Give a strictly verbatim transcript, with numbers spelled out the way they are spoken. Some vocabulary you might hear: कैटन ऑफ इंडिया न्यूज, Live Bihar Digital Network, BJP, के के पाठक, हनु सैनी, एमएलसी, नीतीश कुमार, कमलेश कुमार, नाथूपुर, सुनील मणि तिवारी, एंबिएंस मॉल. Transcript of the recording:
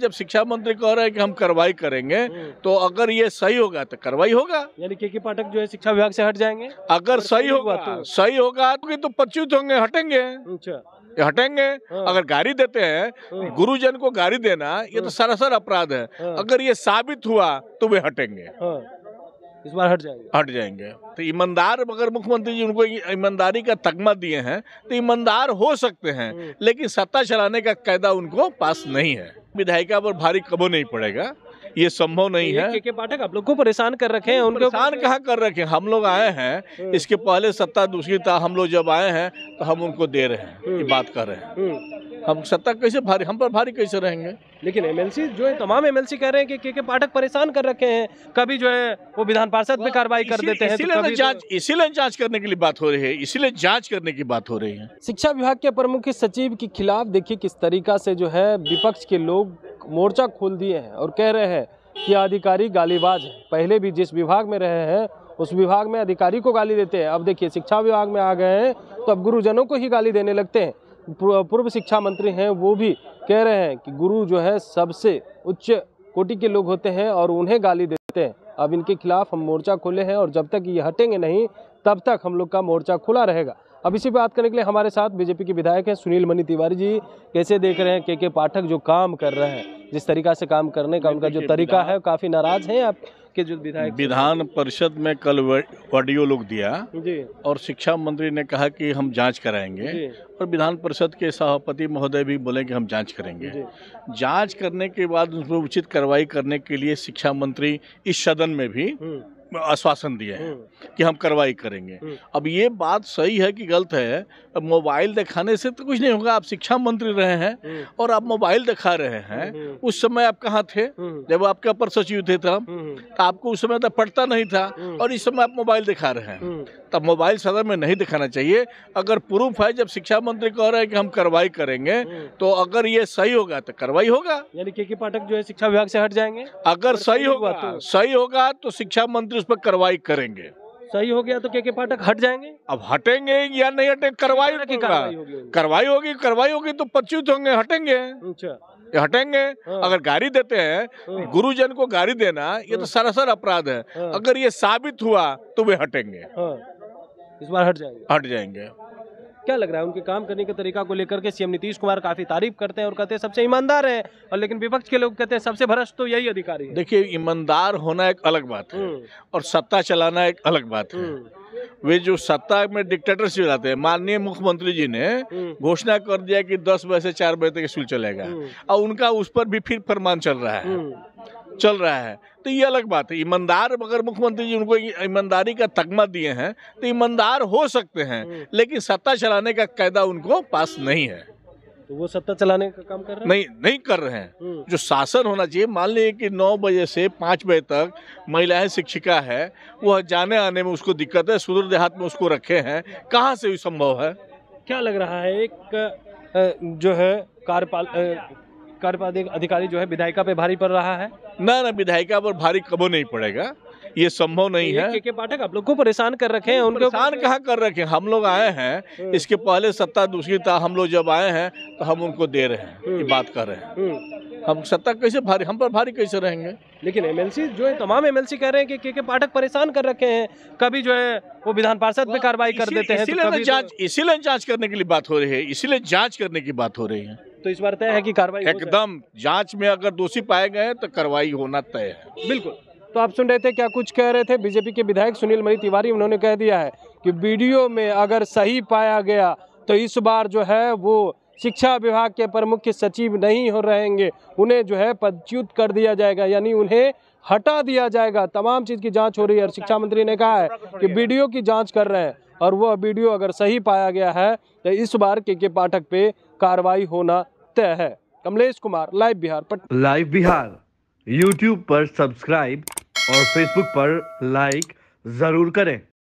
जब शिक्षा मंत्री कह रहे हैं कि हम कार्रवाई करेंगे तो अगर ये सही होगा तो कार्रवाई होगा, यानी के के पाठक जो है शिक्षा विभाग से हट जाएंगे अगर सही होगा तो। सही होगा तो पच्चीस होंगे, हटेंगे हटेंगे हाँ। अगर गाड़ी देते हैं गुरुजन को गाड़ी देना ये तो सरासर अपराध है, हाँ। अगर ये साबित हुआ तो वे हटेंगे, हाँ। इस बार हट जाएंगे हट जाएंगे तो ईमानदार, अगर मुख्यमंत्री जी उनको ईमानदारी का तगमा दिए हैं तो ईमानदार हो सकते हैं, लेकिन सत्ता चलाने का कायदा उनको पास नहीं है। विधायिका पर भारी कबो नहीं पड़ेगा, ये संभव नहीं है। के के पाठक आप लोग को परेशान कर रखे हैं, उनको परेशान कहाँ कर रखे हैं। हम लोग आए हैं, इसके पहले सत्ता दूसरी था, हम लोग जब आए हैं तो हम उनको दे रहे हैं, ये बात कर रहे हैं। हम सत्ता कैसे भारी, हम पर भारी कैसे रहेंगे। लेकिन एमएलसी जो है, तमाम एमएलसी कह रहे हैं कि के के पाठक परेशान कर रखे हैं, कभी जो है वो विधान पार्षद पे कार्रवाई कर देते हैं। इसीलिए जांच इसीलिए जांच करने के लिए बात हो रही है, इसीलिए जांच करने की बात हो रही है। शिक्षा विभाग के प्रमुख के सचिव के खिलाफ देखिए किस तरीका से जो है विपक्ष के लोग मोर्चा खोल दिए हैं और कह रहे हैं कि अधिकारी गालीबाज है। पहले भी जिस विभाग में रहे हैं उस विभाग में अधिकारी को गाली देते हैं, अब देखिए शिक्षा विभाग में आ गए हैं तो अब गुरुजनों को ही गाली देने लगते हैं। पूर्व शिक्षा मंत्री हैं, वो भी कह रहे हैं कि गुरु जो है सबसे उच्च कोटि के लोग होते हैं और उन्हें गाली देते हैं। अब इनके खिलाफ हम मोर्चा खोले हैं और जब तक ये हटेंगे नहीं तब तक हम लोग का मोर्चा खुला रहेगा। अब इसी पर बात करने के लिए हमारे साथ बीजेपी के विधायक हैं सुनील मणि तिवारी जी। कैसे देख रहे हैं के के पाठक जो काम कर रहे हैं, जिस तरीका से काम करने का उनका जो तरीका है, काफी नाराज हैं आप के जो विधायक? विधान परिषद में कल ऑडियो लोग दिया जी। और शिक्षा मंत्री ने कहा कि हम जांच कराएंगे और विधान परिषद के सभापति महोदय भी बोले कि हम जांच करेंगे। जांच करने के बाद उस पर उचित कार्रवाई करने के लिए शिक्षा मंत्री इस सदन में भी आश्वासन दिए हैं कि हम कार्रवाई करेंगे। अब ये बात सही है कि गलत है? अब मोबाइल दिखाने से तो कुछ नहीं होगा। आप शिक्षा मंत्री रहे हैं और आप मोबाइल दिखा रहे हैं। उस समय आप कहाँ थे जब आपके अपर सचिव थे तब? तो आपको उस समय तो पढ़ता नहीं था और इस समय आप मोबाइल दिखा रहे हैं। तब मोबाइल सदन में नहीं दिखाना चाहिए। अगर प्रूफ है, जब शिक्षा मंत्री कह रहे हैं कि हम कार्रवाई करेंगे तो अगर ये सही होगा तो कार्रवाई होगा, यानी के के पाठक जो है शिक्षा विभाग से हट जाएंगे अगर सही होगा तो। सही होगा तो शिक्षा मंत्री उस पर कार्रवाई करेंगे। सही हो गया तो के के पाठक हट जाएंगे। अब हटेंगे या नहीं हटेंगे, कार्रवाई होगी कार्रवाई होगी कार्रवाई होगी तो पच्चीस होंगे, हटेंगे हटेंगे हाँ। अगर गाड़ी देते हैं गुरुजन को गाड़ी देना ये तो सरासर अपराध है, हाँ। अगर ये साबित हुआ तो वे हटेंगे, हाँ। इस बार हट जाएंगे हट जाएंगे क्या लग रहा है उनके काम करने के तरीका को लेकर के? सीएम नीतीश कुमार काफी तारीफ करते हैं और कहते हैं सबसे ईमानदार है, और लेकिन विपक्ष के लोग कहते हैं सबसे भ्रष्ट तो यही अधिकारी है। देखिए, ईमानदार होना एक अलग बात है और सत्ता चलाना एक अलग बात है। वे जो सत्ता में डिक्टेटरशिप चलाते हैं, माननीय मुख्यमंत्री जी ने घोषणा कर दिया कि दस बजे से चार बजे तक स्कूल चलेगा और उनका उस पर भी फिर फरमान चल रहा है चल रहा है तो ये अलग बात है। ईमानदार, अगर मुख्यमंत्री जी उनको ईमानदारी का तगमा दिए हैं तो ईमानदार हो सकते हैं, लेकिन सत्ता चलाने का कायदा उनको पास नहीं है। तो वो सत्ता चलाने का काम कर रहे हैं? नहीं नहीं कर रहे हैं। जो शासन होना चाहिए, मान लीजिए कि नौ बजे से पाँच बजे तक महिलाएं शिक्षिका है, वह जाने आने में उसको दिक्कत है, सुदूर देहात में उसको रखे हैं, कहाँ से संभव है? क्या लग रहा है एक जो है कार्यपाल कार्यपालिका अधिकारी जो है विधायिका पे भारी पड़ रहा है? ना ना, विधायिका पर भारी कबो नहीं पड़ेगा, ये संभव नहीं है। के के पाठक आप लोग को परेशान कर रखे हैं, उनको परेशान कहाँ कर रखे हैं। हम लोग आए हैं, इसके पहले सत्ता दूसरी था, हम लोग जब आए हैं तो हम उनको दे रहे हैं, ये बात कर रहे हैं। हम सत्ता कैसे भारी, हम पर भारी कैसे रहेंगे। लेकिन एमएलसी जो है, तमाम एमएलसी कह रहे हैं कि के के पाठक परेशान कर रखे हैं, कभी जो है वो विधान पार्षद पे कार्रवाई कर देते हैं। इसीलिए जांच इसीलिए जांच करने के लिए बात हो रही है, इसीलिए जांच करने की बात हो रही है। तो इस बार तय है कि कार्रवाई एकदम जांच में अगर दोषी पाए गए तो कार्रवाई होना तय है। बिल्कुल। तो आप सुन रहे थे क्या कुछ कह रहे थे बीजेपी के विधायक सुनील मणि तिवारी। उन्होंने कह दिया है कि वीडियो में अगर सही पाया गया तो इस बार जो है वो शिक्षा विभाग के प्रमुख सचिव नहीं हो रहेंगे, उन्हें जो है पदच्युत कर दिया जाएगा, यानी उन्हें हटा दिया जाएगा। तमाम चीज़ की जांच हो रही है और शिक्षा मंत्री ने कहा है कि वीडियो की जांच कर रहे हैं और वह वीडियो अगर सही पाया गया है तो इस बार के के पाठक पे कार्रवाई होना तय है। कमलेश कुमार, live Bihar Patna. Live Bihar YouTube पर सब्सक्राइब और फेसबुक पर लाइक जरूर करें।